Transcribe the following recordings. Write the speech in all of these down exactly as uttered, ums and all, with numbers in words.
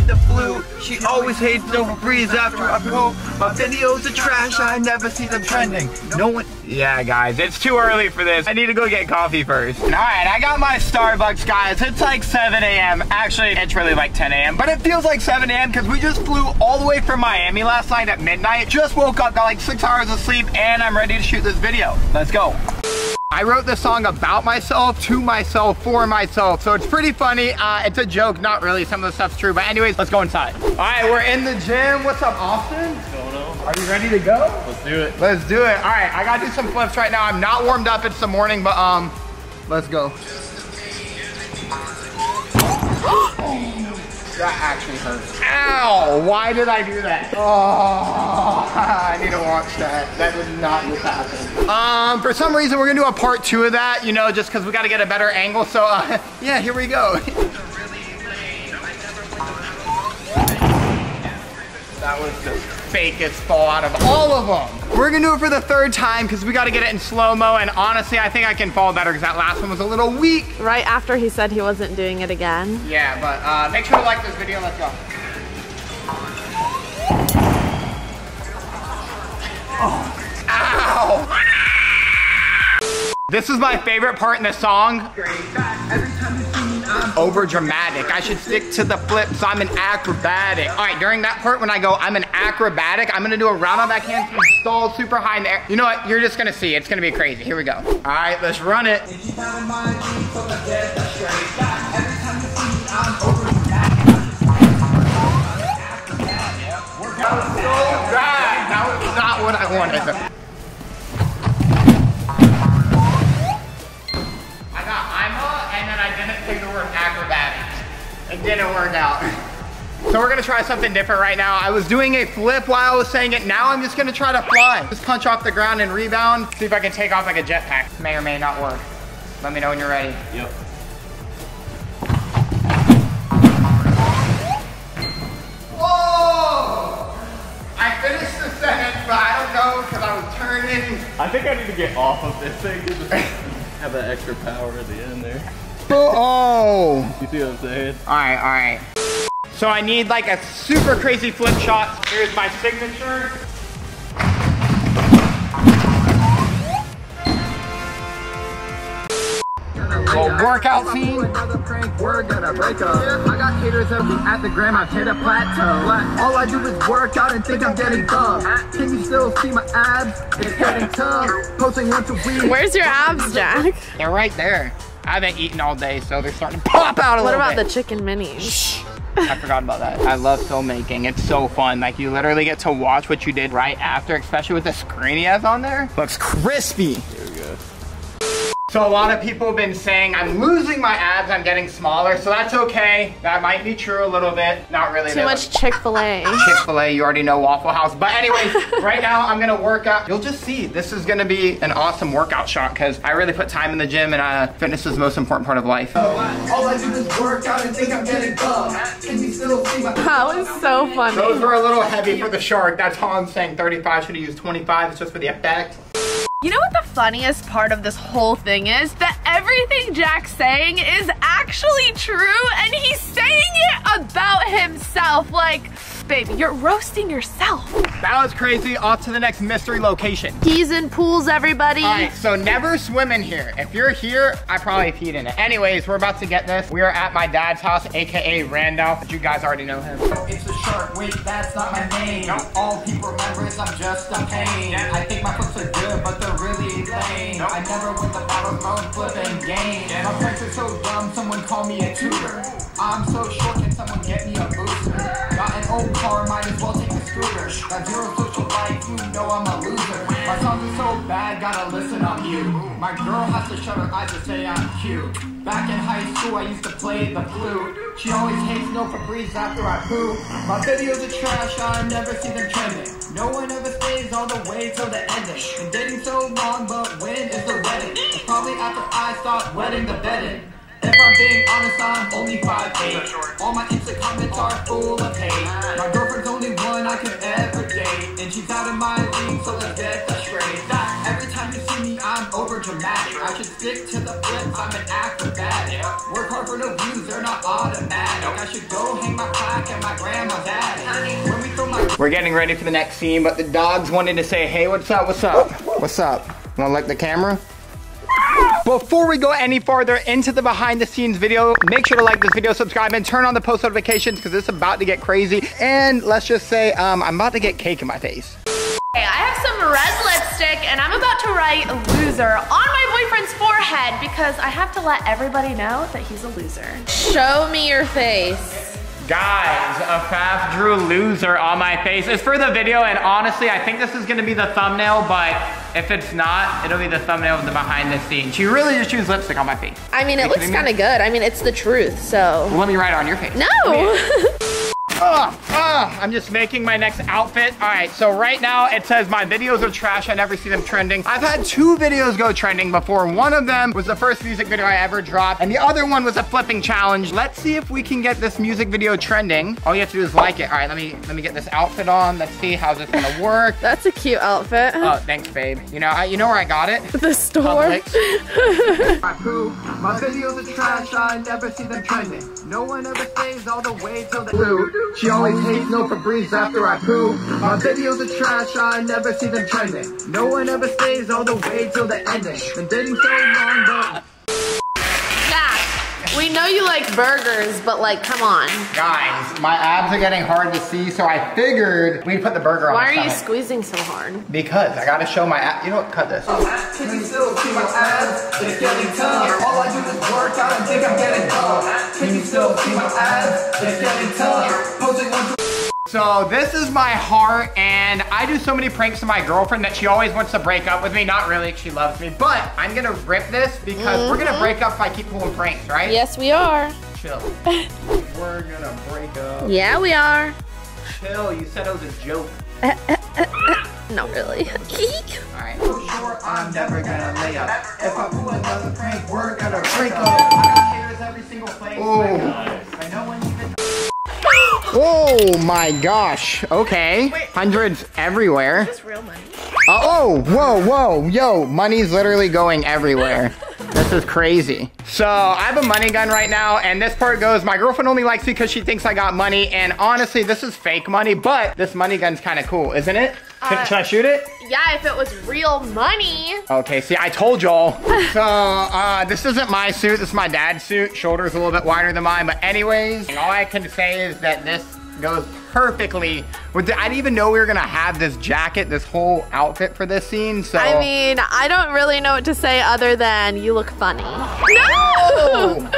hate the flu. She always hates no breeze after I poop. My videos are trash, I never see them trending. No one. Yeah, guys, it's too early for this. I need to go get coffee first. All right, I got my Starbucks, guys. It's like seven A M Actually, it's really like ten A M But it feels like seven A M because we just flew all the way from Miami last night at midnight. Just woke up, got like six hours of sleep, and I'm ready to shoot this video. Let's go. I wrote this song about myself, to myself, for myself, so it's pretty funny. Uh, it's a joke, not really. Some of the stuff's true, but anyways, let's go inside. All right, we're in the gym. What's up, Austin? Don't know. Are you ready to go? Let's do it. Let's do it. All right, I gotta do some flips right now. I'm not warmed up. It's the morning, but um, let's go. That actually hurts. Ow! Why did I do that? Oh, I need to watch that. That did not just happen. Um, for some reason, we're gonna do a part two of that, you know, just because we gotta get a better angle. So, uh, yeah, here we go. That was the fakest fall out of all of them. We're gonna do it for the third time because we gotta get it in slow-mo, and honestly, I think I can fall better because that last one was a little weak. Right after he said he wasn't doing it again. Yeah, but uh, make sure to like this video. Let's go. Oh. Ow! This is my favorite part in the song. Over dramatic. I should stick to the flips. I'm an acrobatic. All right, during that part when I go, I'm an acrobatic, I'm gonna do a round on backhand, stall super high in the air. You know what? You're just gonna see. It's gonna be crazy. Here we go. All right, let's run it. That was so bad. That was not what I wanted. It didn't work out. So we're gonna try something different right now. I was doing a flip while I was saying it. Now I'm just gonna try to fly. Just punch off the ground and rebound. See if I can take off like a jetpack. May or may not work. Let me know when you're ready. Yep. Whoa! I finished the sentence, but I don't know because I was turning. I think I need to get off of this thing. Have that extra power at the end there. Oh! You see what I'm saying? All right, all right. So I need like a super crazy flip shot. Here's my signature. Well, workout scene. We're gonna break up. I got haters at the gram. I've hit a plateau. All I do is work out and think I'm getting dumb. Can you still see my abs? It's getting tough. Posting once a week. Where's your abs, Jack? They're right there. I haven't eaten all day, so they're starting to pop out a little bit. What about the chicken minis? Shh. I forgot about that. I love filmmaking. It's so fun. Like, you literally get to watch what you did right after, especially with the screen he has on there. Looks crispy. There we go. So a lot of people have been saying, I'm losing my abs, I'm getting smaller, so that's okay. That might be true a little bit. Not really. Too much Chick-fil-A. Chick-fil-A, you already know Waffle House. But anyways, right now I'm gonna work out. You'll just see, this is gonna be an awesome workout shot because I really put time in the gym and uh, fitness is the most important part of life. All I do is work out and think I'm getting dumb. That was so funny. Those were a little heavy for the shark. That's how I'm saying thirty-five, should have used twenty-five. It's just for the effect. You know what the funniest part of this whole thing is? That everything Jack's saying is actually true, and he's saying it about himself. Like, baby, you're roasting yourself. That was crazy. Off to the next mystery location. He's in pools, everybody. All right, so never swim in here. If you're here, I probably peed in it. Anyways, we're about to get this. We are at my dad's house, A K A Randolph, but you guys already know him. It's a shark. Wait, that's not my name. Nope. All people remember is I'm just a pain. Yeah. I think my flips are good, but they're really lame. Nope. I never went the bottom, I was flipping games. Yeah. My friends are so dumb, someone call me a tutor. I'm so short, can someone get me a booster? Got an old car, might as well take a scooter. Got zero social life, you know I'm a loser. My songs are so bad, gotta listen on you. My girl has to shut her eyes to say I'm cute. Back in high school, I used to play the flute. She always hates no Febreze after I poop. My videos are trash, I never see them trending. No one ever stays all the way till the ending. Been dating so long, but when is the wedding? It's probably after I start wetting the bedding. If I'm being honest, I'm only five eight. All my Insta comments are full of hate. My girlfriend's only one I could ever date, and she's out of my league, so let's get that straight. Every time you see me, I'm over. dramatic. I should stick to the flips, I'm an acrobatic. Work hard for no views, they're not automatic. I should go hang my plaque at my grandma's attic. When we throw my We're getting ready for the next scene, but the dogs wanted to say, hey, what's up, what's up? What's up? Wanna lick the camera? Before we go any farther into the behind the scenes video, make sure to like this video, subscribe, and turn on the post notifications because it's about to get crazy. And let's just say, um, I'm about to get cake in my face. Hey, I have some red lipstick and I'm about to write loser on my boyfriend's forehead because I have to let everybody know that he's a loser. Show me your face. Guys, Affafy drew loser on my face. It's for the video, and honestly, I think this is gonna be the thumbnail, but if it's not, it'll be the thumbnail of the behind the scenes. She really just used lipstick on my face. I mean, it looks kinda good. I mean, it's the truth, so. Well, let me write on your face. No! uh, uh, I'm just making my next outfit. All right, so right now it says my videos are trash. I never see them trending. I've had two videos go trending before. One of them was the first music video I ever dropped, and the other one was a flipping challenge. Let's see if we can get this music video trending. All you have to do is like it. All right, let me let me get this outfit on. Let's see how this is gonna work. That's a cute outfit. Oh, thanks, babe. You know, I, you know where I got it? The store. I prove my videos are trash. I never see them trending. No one ever stays all the way till the blue. She always hates no Febreze after I poo. My videos are trash. I never see them trending. No one ever stays all the way till the ending. And didn't stay long though. We know you like burgers, but like, come on. Guys, my abs are getting hard to see, so I figured we'd put the burger on. Why are you squeezing so hard? Because I gotta show my abs. You know what? Cut this. All I do is work out and think I'm getting tough. Can you still see my abs? They're getting tough. Posting on. So this is my heart, and I do so many pranks to my girlfriend that she always wants to break up with me. Not really, she loves me, but I'm gonna rip this because mm-hmm. we're gonna break up if I keep pulling pranks, right? Yes, we are. Chill. We're gonna break up. Yeah, we are. Chill, you said it was a joke. Uh, uh, uh, uh, not really. All right. For sure, I'm never gonna lay up. If I pull another prank, we're gonna break up. I don't care every single place. Oh. I know when you Oh my gosh, okay. Wait. Hundreds everywhere. Is this real money? Uh, oh, whoa, whoa, yo, money's literally going everywhere. This is crazy. So I have a money gun right now, and this part goes, my girlfriend only likes me because she thinks I got money, and honestly, this is fake money, but this money gun's kind of cool, isn't it? Uh, Should I shoot it? Yeah, if it was real money. Okay, see, I told y'all. So, uh, this isn't my suit, this is my dad's suit. Shoulders a little bit wider than mine, but anyways, all I can say is that this goes perfectly with the, I didn't even know we were gonna have this jacket, this whole outfit for this scene, so. I mean, I don't really know what to say other than you look funny. No!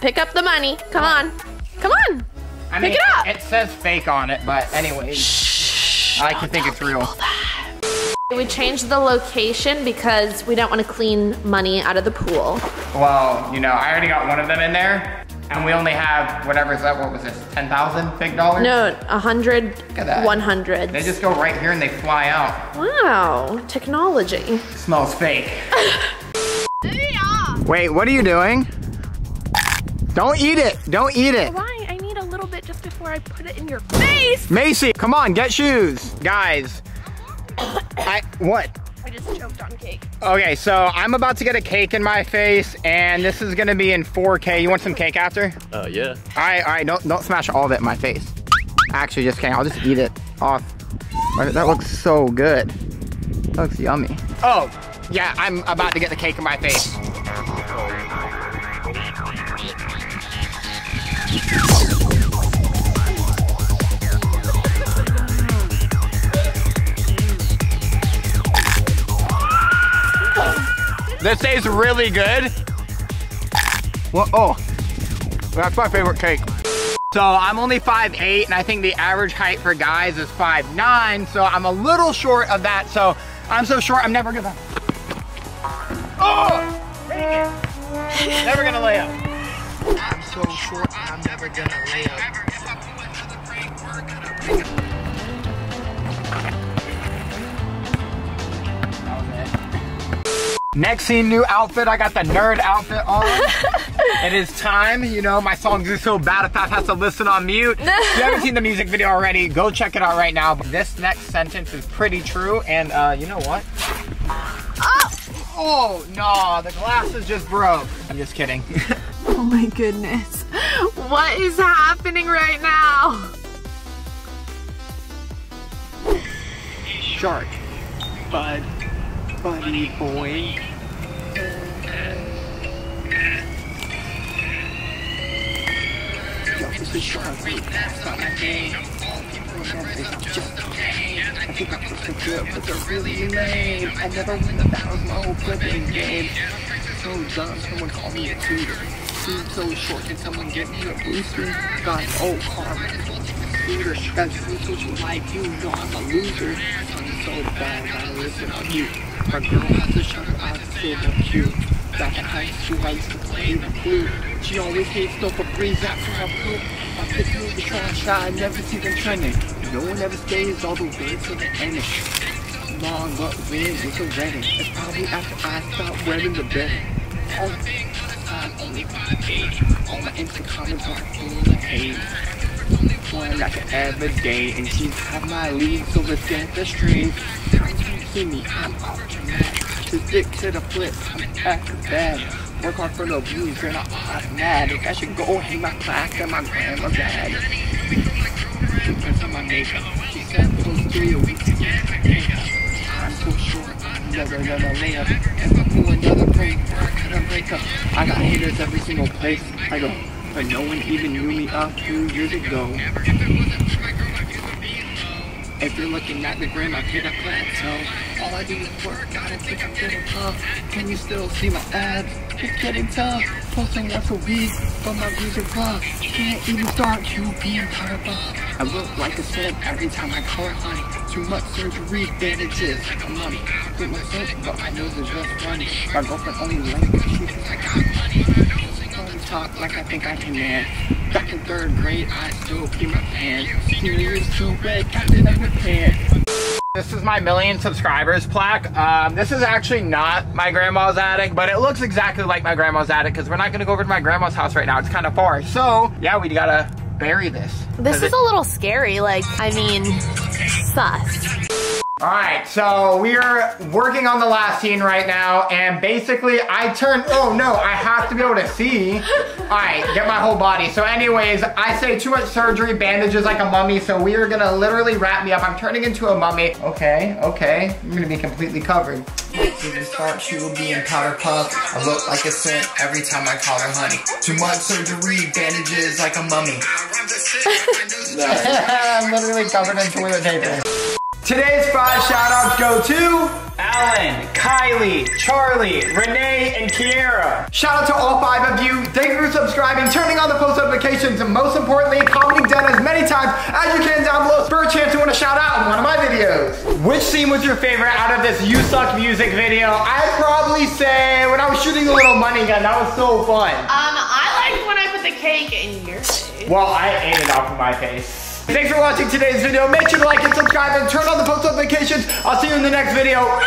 Pick up the money, come on. Come on, I mean, pick it up. It says fake on it, but anyways. Shh. I like to think it's real. We changed the location because we don't want to clean money out of the pool. Well, you know, I already got one of them in there, and we only have whatever's that. What was this? Ten thousand fake dollars? No, a hundred. Look at that. One hundred. They just go right here and they fly out. Wow, technology. It smells fake. Wait, what are you doing? Don't eat it. Don't eat it. Why? Just before I put it in your face. Macy, come on, get shoes. Guys, I, what? I just choked on cake. Okay, so I'm about to get a cake in my face, and this is gonna be in four K. You want some cake after? Oh, uh, yeah. All right, all right, don't, don't smash all of it in my face. Actually, just kidding, I'll just eat it off. That looks so good. That looks yummy. Oh, yeah, I'm about to get the cake in my face. This tastes really good. Whoa, oh, that's my favorite cake. So I'm only five eight, and I think the average height for guys is five nine, so I'm a little short of that, so I'm so short, I'm never gonna... Oh! Never gonna lay up. I'm so short, I'm never gonna lay up. If I pull another break, we're gonna break up. Next scene, new outfit. I got the nerd outfit on. It is time. You know, my songs are so bad, Affafy has to listen on mute. If you haven't seen the music video already, go check it out right now. This next sentence is pretty true, and uh, you know what? Oh! Oh, no, the glasses just broke. I'm just kidding. Oh my goodness. What is happening right now? Shark. Bud. Buddy boy. Yo, this is Shark. I think I'm supposed to trip, but they're really lame. I never win the battles my whole flipping game. So dumb, someone call me a tutor. Seems so short, can someone get me a booster? Got an old car, scooter. That's what you like, you know I'm a loser. I'm so bad, I listen on you. My girl has a shutter, I still look cute. Back in high school, I used to play the flute. She always hates no Febreze after I poop. My sister was trying to shine, I never see them trending. No one ever stays all the way to the end. Long up wind with a wedding. It's probably after I stop wearing the bed. All the time, only five eight. All my Insta comments are full of hate. One I could ever date, and she's had my lead, so let's get the straight. Time you see me, I'm off the mat. Too thick to the flip, I'm after that. Work hard for no views, girl, I'm automatic. I should go hang my plaque at my grandma's attic. She said those three a week to get my data. I'm so short, I'm never gonna lay up. If I pull another break, or I couldn't break up. I got haters every single place I go, but no one even knew me a few years ago. If you're looking at the gram, I've hit a plateau. All I do is work, I don't think I'm getting tough. Can you still see my abs? It's getting tough. Posting once a week, but my views are rough. Can't even start to be empowered by. I look like a sub every time I color line. Too much surgery, bandages like a money. With my foot, but my nose is just running. My girlfriend only likes me because I got money. Talk like I think I can, man. Back in third grade, I still pee my pants. Senior year's too red, captain of the pants. This is my million subscribers plaque. Um, this is actually not my grandma's attic, but it looks exactly like my grandma's attic because we're not going to go over to my grandma's house right now. It's kind of far. So, yeah, we gotta bury this. This is it... a little scary. Like, I mean, sus. All right, so we're working on the last scene right now, and basically I turned, oh no, I have to be able to see. All right, get my whole body. So anyways, I say too much surgery, bandages like a mummy, so we are gonna literally wrap me up. I'm turning into a mummy. Okay, okay, I'm gonna be completely covered. Even start, she will be in powder puff. I look like a scent every time I call her honey. Too much surgery, bandages like a mummy. I'm literally covered in toilet paper. Today's five shoutouts go to Alan, Kylie, Charlie, Renee, and Kiara. Shout out to all five of you. Thank you for subscribing, turning on the post notifications, and most importantly, commenting down as many times as you can down below for a chance to win a shout out in one of my videos. Which scene was your favorite out of this You Suck music video? I'd probably say when I was shooting the little money gun. That was so fun. Um, I liked when I put the cake in your face. Well, I ate it off of my face. Thanks for watching today's video. Make sure to like and subscribe and turn on the post notifications. I'll see you in the next video.